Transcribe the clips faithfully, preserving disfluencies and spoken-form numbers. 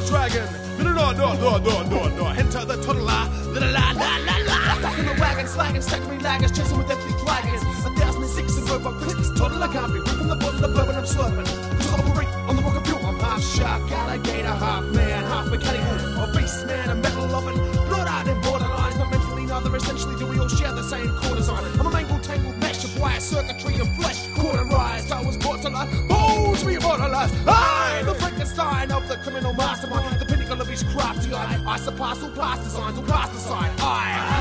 the dragon. No, no, no, no, no, no, no. Enter the Toddla. La la la la la. Back in the wagon, slagging, staggering laggers, chasing with empty dragons. A thousand and six and rover clicks. Toddla can't be ripping the bottle of bourbon I'm slurping. To operate on the rock of fuel. I'm half shark, alligator, half man, half mechanic, a beast man, a metal oven. Blood out and borderlines, not mentally neither. Essentially, do we all share the same quarters on? I'm a mangled, tangled mesh of wire, circuitry and flesh. Cauterized, I was brought to life. Bones we immortalized. I'm the Frankenstein of the criminal mastermind. The pinnacle of each crafty eye. I surpass all past designs, all past design. I. I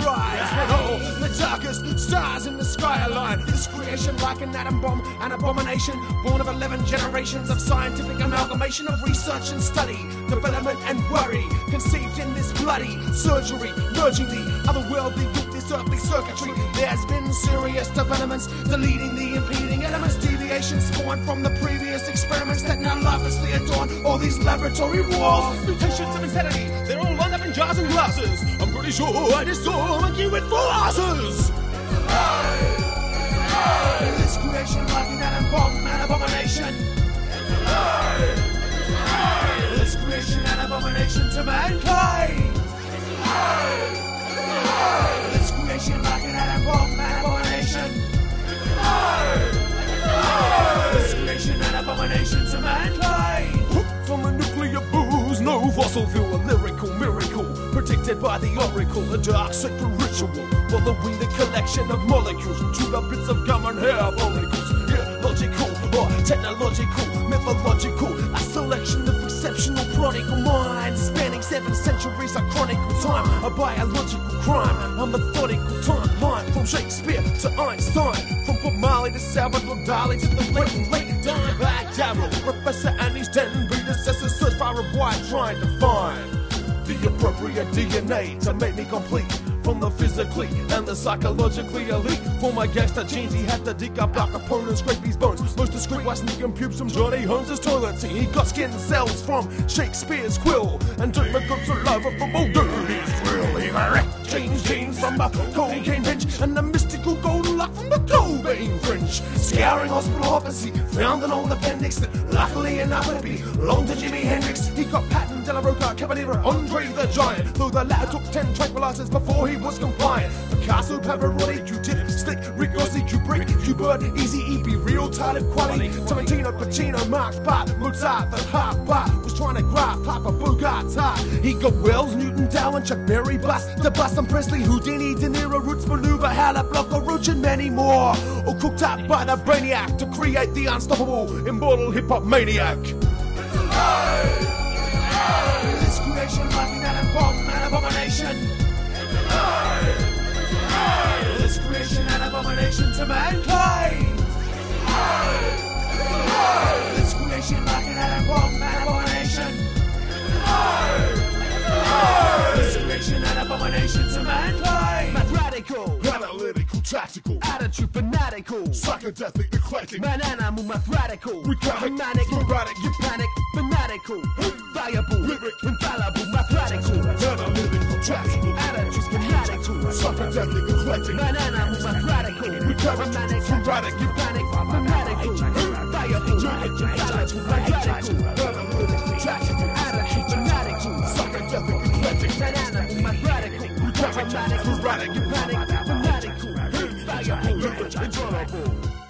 rise when all the darkest stars in the sky align. This creation like an atom bomb, an abomination, born of eleven generations of scientific amalgamation of research and study, development and worry, conceived in this bloody surgery, merging the otherworldly with this earthly circuitry. There's been serious developments, deleting the impeding elements, deviations spawned from the previous experiments that now laughlessly adorn all these laboratory walls. Mutations of insanity, they're all lined up in jars and glasses. I'm pretty sure I just saw a monkey with four asses. This creation like an atom bomb, an abomination. This creation an abomination to mankind. This creation like an atom bomb, an abomination. This creation an abomination to mankind. Hooked on the nuclear booze, no fossil fuel, a lyrical miracle. Predicted by the oracle, a dark secret ritual, following the collection of molecules to the bits of gum and hair follicles. Illogical or technological, mythological, a selection of exceptional prodigal minds, spanning seven centuries of chronicle time, a biological crime, a methodical timeline, from Shakespeare to Einstein, from Bob Marley to Salvador Dali to the late and late Don Bagdarrel, Professor Annie's ten predecessors search for a wide trying to find the appropriate D N A to make me complete, from the physically and the psychologically elite. For my gangster genes, he had to dig up Al Capone and scrape these bones. Most discreet was sneaking pubes from Johnny Holmes' toilet seat. He got skin cells from Shakespeare's quill and took the goods of love of the old dirty's thrill. He wrecked James James from the cocaine bench and the mystical golden luck from the Cobain fringe. Scouring hospital office, found an old appendix that luckily enough would be long to Jimi Hendrix. He got Patton, Della Roca, Cavalier, Andre the Giant, though the latter took ten tranquilizers before he was compliant. Picasso, Pavarotti, Q-Tip, Slick Rick, Rossi, Q-Brick, Q-Bird, Easy, E P, Real Tarlet, Quaddy, Tomatino, Pacino, Mark, Bart, Mozart, the half Bart was trying to grab Papa Bugatta. He got Wells, Newton, Dow, and Chuck Berry, Bust, the Bust, and Presley, Houdini, De Niro, Roots, Maneuver, Halla, Block, or Roach, and many more, all cooked up by the brainiac to create the unstoppable, immortal hip-hop maniac. This creation like an atom bomb, an abomination. This creation an abomination to mankind. This creation like an atom bomb, an abomination. This creation an abomination to mankind. Mathematical, analytical, tactical, attitude fanatical, psychedelic, eclectic, man animal, mathematical, recurring, manic, sporadic, you panic, fanatical, viable, lyric, infallible, mathematical, analytical, tactical, attitude fanatical, psychedelic, eclectic, man animal, mathematical, recurring, manic, sporadic, you panic, fanatical, viable, lyric, infallible, mathematical, analytical, tactical, attitude fanatical, psychedelic, eclectic, man animal, mathematical, recurring, manic, sporadic, you panic, fanatical. Enjoyable.